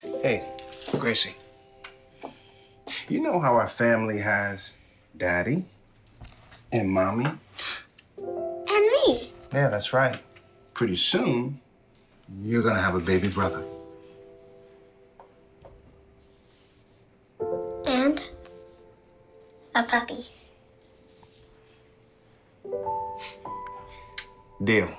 Hey, Gracie, you know how our family has Daddy and Mommy? And me. Yeah, that's right. Pretty soon, you're gonna have a baby brother. And a puppy. Deal.